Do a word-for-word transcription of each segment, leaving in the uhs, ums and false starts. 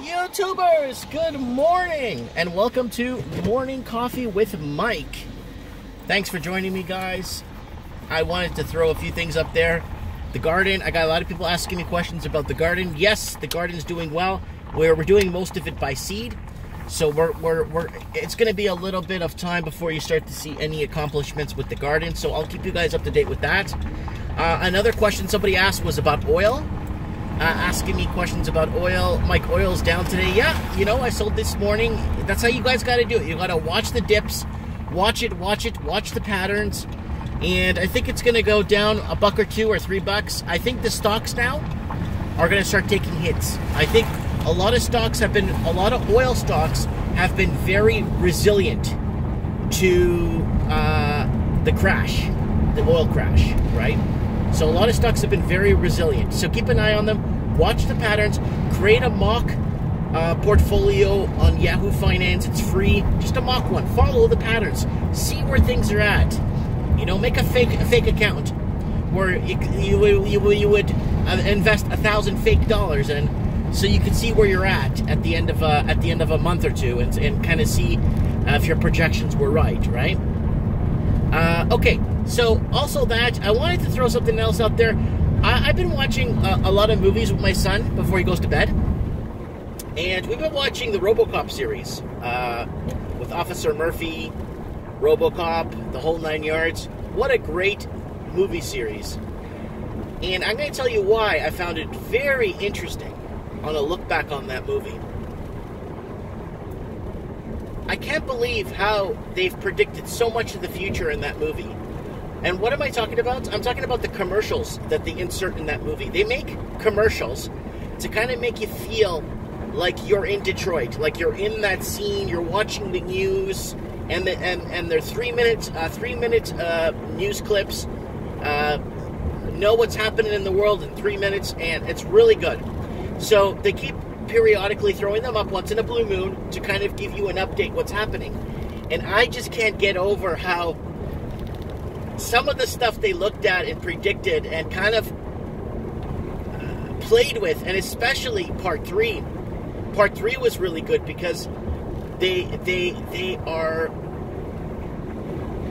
YouTubers, good morning and welcome to Morning Coffee with Mike. Thanks for joining me, guys. I wanted to throw a few things up there. The garden, I got a lot of people asking me questions about the garden. Yes, the garden's doing well. We're, we're doing most of it by seed. So we're, we're, we're, it's going to be a little bit of time before you start to see any accomplishments with the garden. So I'll keep you guys up to date with that. Uh, another question somebody asked was about oil. Uh, asking me questions about oil. Mike, oil's down today. Yeah, you know, I sold this morning. That's how you guys got to do it. You got to watch the dips, watch it, watch it, watch the patterns. And I think it's going to go down a buck or two or three bucks. I think the stocks now are going to start taking hits. I think a lot of stocks have been, a lot of oil stocks have been very resilient to uh, the crash, the oil crash, right? So a lot of stocks have been very resilient. So keep an eye on them. Watch the patterns. Create a mock uh, portfolio on Yahoo Finance. It's free. Just a mock one. Follow the patterns. See where things are at. You know, make a fake a fake account where you you, you, you would invest a thousand fake dollars in, so you can see where you're at at the end of a, at the end of a month or two, and and kind of see uh, if your projections were right, right? Uh, okay, so also that, I wanted to throw something else out there. I, I've been watching a, a lot of movies with my son before he goes to bed. And we've been watching the RoboCop series uh, with Officer Murphy, RoboCop, the whole nine yards. What a great movie series. And I'm going to tell you why I found it very interesting on a look back on that movie. I can't believe how they've predicted so much of the future in that movie. And what am I talking about? I'm talking about the commercials that they insert in that movie. They make commercials to kind of make you feel like you're in Detroit, like you're in that scene, you're watching the news, and the, and and their three minute uh, three minute uh, news clips. Uh, know what's happening in the world in three minutes, and it's really good. So they keep periodically throwing them up once in a blue moon to kind of give you an update what's happening. And I just can't get over how some of the stuff they looked at and predicted and kind of uh, played with, and especially part three. Part three was really good because they they they are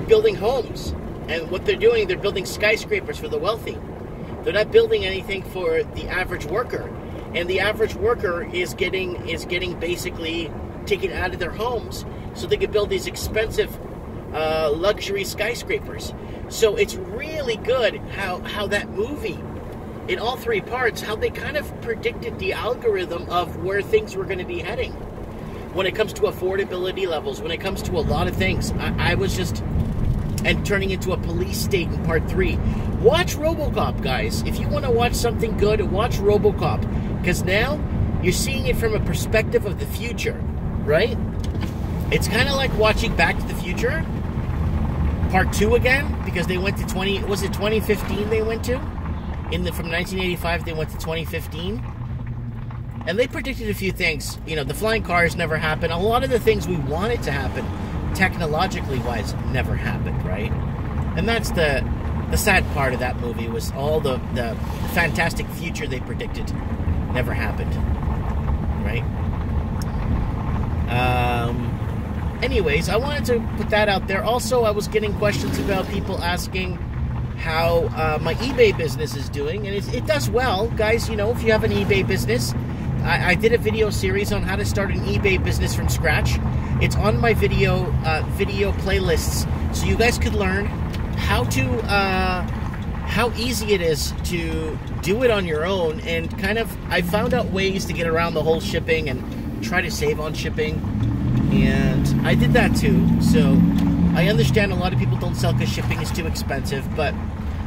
building homes. And what they're doing, they're building skyscrapers for the wealthy. They're not building anything for the average worker. And the average worker is getting is getting basically taken out of their homes so they can build these expensive uh, luxury skyscrapers. So it's really good how, how that movie, in all three parts, how they kind of predicted the algorithm of where things were going to be heading. When it comes to affordability levels, when it comes to a lot of things, I, I was just... and turning into a police state in part three. Watch RoboCop, guys. If you want to watch something good, watch RoboCop. Because now, you're seeing it from a perspective of the future, right? It's kind of like watching Back to the Future, part two again, because they went to twenty, was it twenty fifteen they went to? In the, from nineteen eighty-five, they went to twenty fifteen. And they predicted a few things. You know, the flying cars never happened. A lot of the things we wanted to happen, technologically wise, never happened, right? And that's the the sad part of that movie, was all the, the fantastic future they predicted never happened, right? Um, anyways, I wanted to put that out there. Also, I was getting questions about people asking how uh, my eBay business is doing, and it, it does well. Guys, you know, if you have an eBay business, I, I did a video series on how to start an eBay business from scratch. It's on my video uh, video playlists, so you guys could learn how to uh, how easy it is to do it on your own, and kind of I found out ways to get around the whole shipping and try to save on shipping, and I did that too. So I understand a lot of people don't sell because shipping is too expensive, but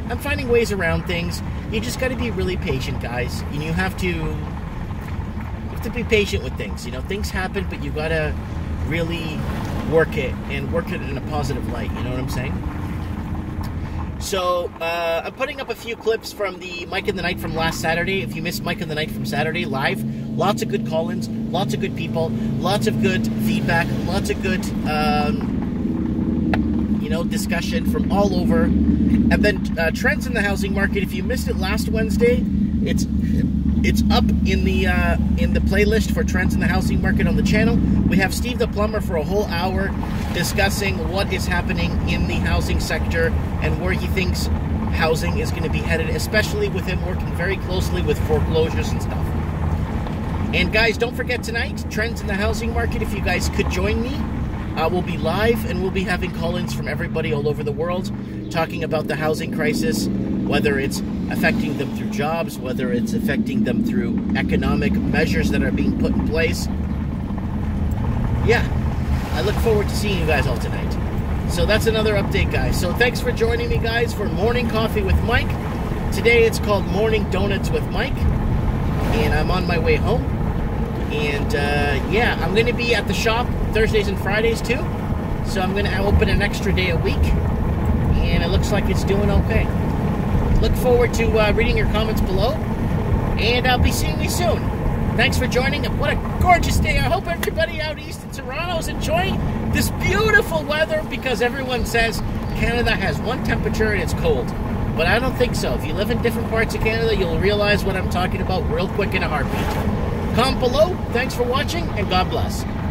I'm finding ways around things. You just got to be really patient, guys, and you have to you have to be patient with things. You know, things happen, but you gotta really work it, and work it in a positive light, you know what I'm saying? So, uh, I'm putting up a few clips from the Mike in the Night from last Saturday. If you missed Mike in the Night from Saturday, live, lots of good call-ins, lots of good people, lots of good feedback, lots of good, um, you know, discussion from all over. And then, uh, Trends in the Housing Market, if you missed it last Wednesday, it's It's up in the uh, in the playlist for Trends in the Housing Market on the channel. We have Steve the Plumber for a whole hour discussing what is happening in the housing sector and where he thinks housing is going to be headed, especially with him working very closely with foreclosures and stuff. And guys, don't forget tonight, Trends in the Housing Market, if you guys could join me. Uh, we'll be live and we'll be having call-ins from everybody all over the world talking about the housing crisis, whether it's affecting them through jobs, whether it's affecting them through economic measures that are being put in place. Yeah, I look forward to seeing you guys all tonight. So that's another update, guys. So thanks for joining me, guys, for Morning Coffee with Mike. Today it's called Morning Donuts with Mike, and I'm on my way home. And uh, yeah, I'm going to be at the shop Thursdays and Fridays too. So I'm going to open an extra day a week. And it looks like it's doing okay. Look forward to uh, reading your comments below. And I'll be seeing you soon. Thanks for joining. What a gorgeous day. I hope everybody out east in Toronto is enjoying this beautiful weather, because everyone says Canada has one temperature and it's cold. But I don't think so. If you live in different parts of Canada, you'll realize what I'm talking about real quick in a heartbeat. Comment below. Thanks for watching, and God bless.